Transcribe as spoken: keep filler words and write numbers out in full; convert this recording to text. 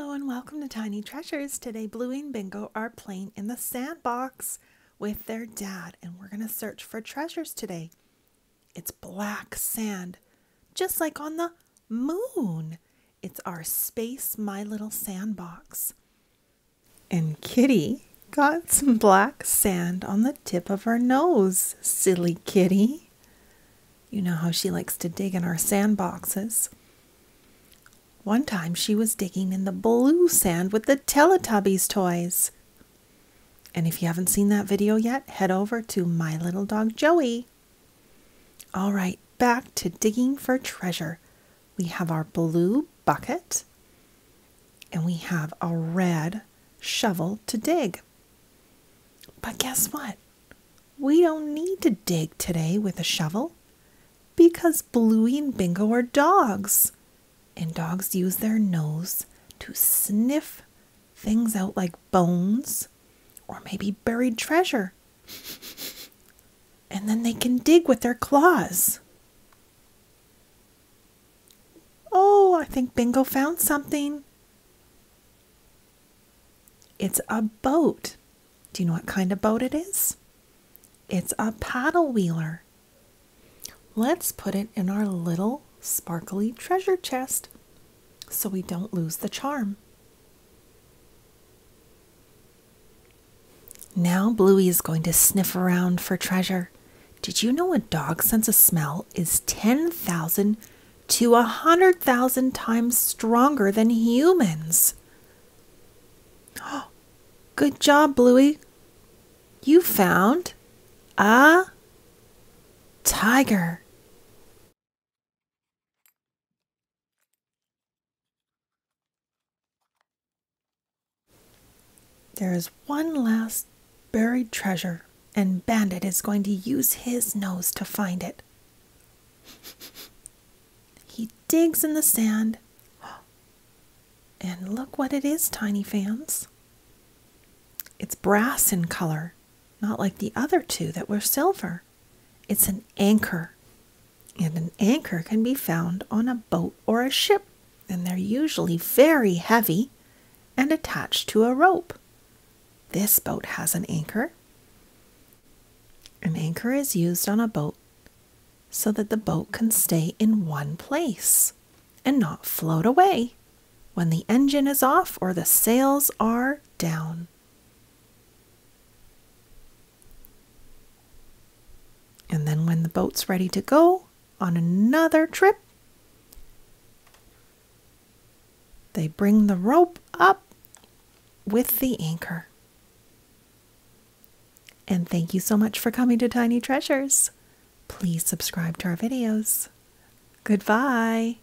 Hello and welcome to Tiny Treasures. Today Bluey and Bingo are playing in the sandbox with their dad and we're going to search for treasures today. It's black sand, just like on the moon. It's our space My Little Sandbox. And Kitty got some black sand on the tip of her nose, silly Kitty. You know how she likes to dig in our sandboxes. One time she was digging in the blue sand with the Teletubbies toys. And if you haven't seen that video yet, head over to My Little Dog Joey. All right, back to digging for treasure. We have our blue bucket and we have a red shovel to dig. But guess what? We don't need to dig today with a shovel because Bluey and Bingo are dogs. And dogs use their nose to sniff things out like bones or maybe buried treasure. And then they can dig with their claws. Oh, I think Bingo found something. It's a boat. Do you know what kind of boat it is? It's a paddle wheeler. Let's put it in our little sparkly treasure chest so we don't lose the charm. Now Bluey is going to sniff around for treasure. Did you know a dog's sense of smell is ten thousand to one hundred thousand times stronger than humans? Oh, good job, Bluey. You found a tiger. There is one last buried treasure, and Bandit is going to use his nose to find it. He digs in the sand, and look what it is, Tiny Fans. It's brass in color, not like the other two that were silver. It's an anchor, and an anchor can be found on a boat or a ship, and they're usually very heavy and attached to a rope. This boat has an anchor. An anchor is used on a boat so that the boat can stay in one place and not float away when the engine is off or the sails are down. And then when the boat's ready to go on another trip, they bring the rope up with the anchor. And thank you so much for coming to Tiny Treasures. Please subscribe to our videos. Goodbye.